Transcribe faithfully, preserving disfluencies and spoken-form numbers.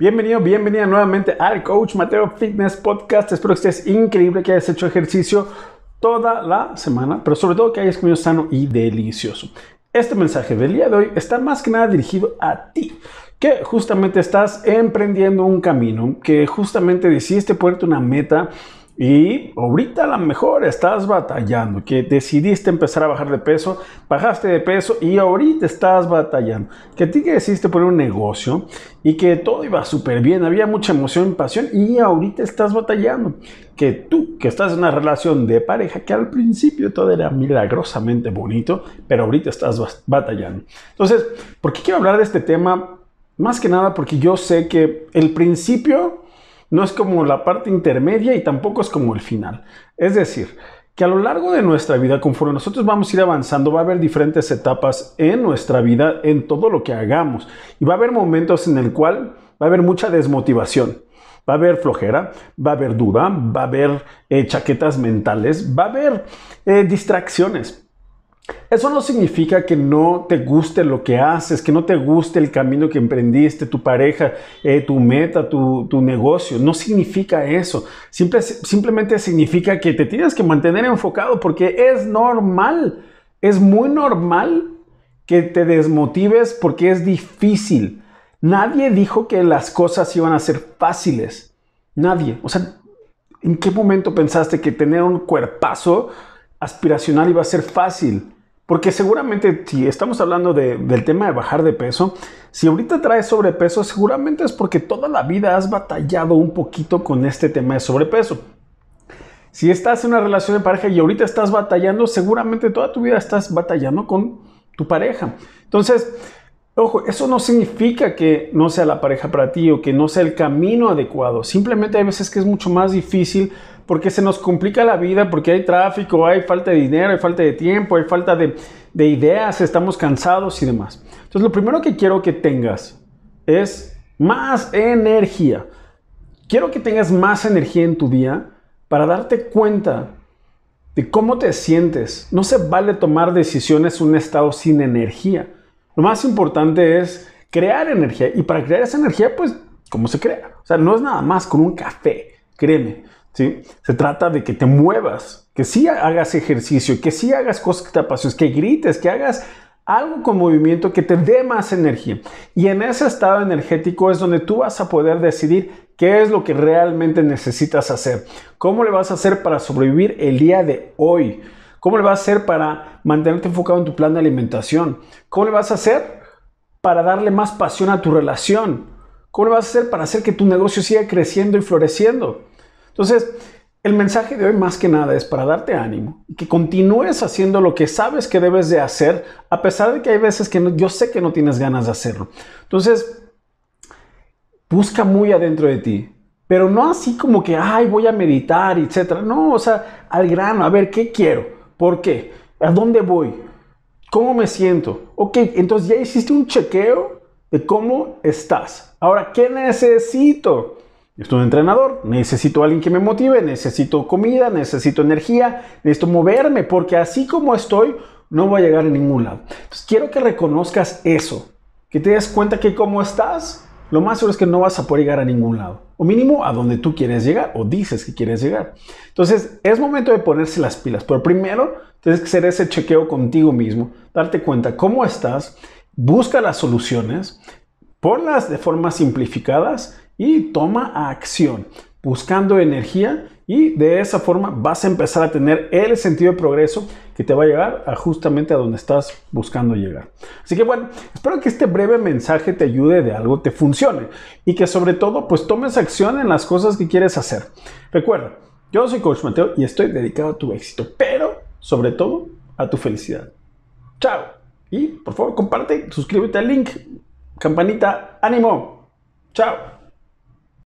Bienvenido, bienvenida nuevamente al Coach Mateo Fitness Podcast. Espero que estés increíble, que hayas hecho ejercicio toda la semana, pero sobre todo que hayas comido sano y delicioso. Este mensaje del día de hoy está más que nada dirigido a ti, que justamente estás emprendiendo un camino, que justamente decidiste ponerte una meta y ahorita a lo mejor estás batallando, que decidiste empezar a bajar de peso, bajaste de peso y ahorita estás batallando. Que a ti que decidiste poner un negocio y que todo iba súper bien, había mucha emoción, pasión y ahorita estás batallando. Que tú que estás en una relación de pareja que al principio todo era milagrosamente bonito, pero ahorita estás batallando. Entonces, ¿por qué quiero hablar de este tema? Más que nada porque yo sé que el principio no es como la parte intermedia y tampoco es como el final. Es decir, que a lo largo de nuestra vida, conforme nosotros vamos a ir avanzando, va a haber diferentes etapas en nuestra vida, en todo lo que hagamos. Y va a haber momentos en el cual va a haber mucha desmotivación. Va a haber flojera, va a haber duda, va a haber eh, chaquetas mentales, va a haber eh, distracciones. Eso no significa que no te guste lo que haces, que no te guste el camino que emprendiste, tu pareja, eh, tu meta, tu, tu negocio. No significa eso. Simple, simplemente significa que te tienes que mantener enfocado porque es normal, es muy normal que te desmotives porque es difícil. Nadie dijo que las cosas iban a ser fáciles. Nadie. O sea, ¿en qué momento pensaste que tener un cuerpazo aspiracional iba a ser fácil? Porque seguramente si estamos hablando de, del tema de bajar de peso, si ahorita traes sobrepeso, seguramente es porque toda la vida has batallado un poquito con este tema de sobrepeso. Si estás en una relación de pareja y ahorita estás batallando, seguramente toda tu vida estás batallando con tu pareja. Entonces, ojo, eso no significa que no sea la pareja para ti o que no sea el camino adecuado. Simplemente hay veces que es mucho más difícil porque se nos complica la vida, porque hay tráfico, hay falta de dinero, hay falta de tiempo, hay falta de, de ideas, estamos cansados y demás. Entonces, lo primero que quiero que tengas es más energía. Quiero que tengas más energía en tu día para darte cuenta de cómo te sientes. No se vale tomar decisiones en un estado sin energía. Lo más importante es crear energía. Y para crear esa energía, pues, ¿cómo se crea? O sea, no es nada más con un café, créeme. ¿Sí? Se trata de que te muevas, que sí hagas ejercicio, que sí hagas cosas que te apasionen, que grites, que hagas algo con movimiento que te dé más energía. Y en ese estado energético es donde tú vas a poder decidir qué es lo que realmente necesitas hacer. ¿Cómo le vas a hacer para sobrevivir el día de hoy? ¿Cómo le vas a hacer para mantenerte enfocado en tu plan de alimentación? ¿Cómo le vas a hacer para darle más pasión a tu relación? ¿Cómo le vas a hacer para hacer que tu negocio siga creciendo y floreciendo? Entonces, el mensaje de hoy más que nada es para darte ánimo, que continúes haciendo lo que sabes que debes de hacer, a pesar de que hay veces que no, yo sé que no tienes ganas de hacerlo. Entonces, busca muy adentro de ti, pero no así como que, ay, voy a meditar, etcétera. No, o sea, al grano, a ver, ¿qué quiero? ¿Por qué? ¿A dónde voy? ¿Cómo me siento? Ok, entonces ya hiciste un chequeo de cómo estás. Ahora, ¿qué necesito? Estoy un entrenador, necesito a alguien que me motive, necesito comida, necesito energía, necesito moverme, porque así como estoy, no voy a llegar a ningún lado. Entonces, quiero que reconozcas eso, que te des cuenta que como estás, lo más seguro es que no vas a poder llegar a ningún lado, o mínimo a donde tú quieres llegar, o dices que quieres llegar. Entonces, es momento de ponerse las pilas, pero primero tienes que hacer ese chequeo contigo mismo, darte cuenta cómo estás, busca las soluciones, ponlas de forma simplificadas, y toma acción, buscando energía, y de esa forma vas a empezar a tener el sentido de progreso que te va a llevar a justamente a donde estás buscando llegar. Así que bueno, espero que este breve mensaje te ayude de algo, te funcione y que sobre todo pues tomes acción en las cosas que quieres hacer. Recuerda, yo soy Coach Mateo y estoy dedicado a tu éxito, pero sobre todo a tu felicidad. Chao y por favor comparte, suscríbete al link, campanita, ánimo, chao.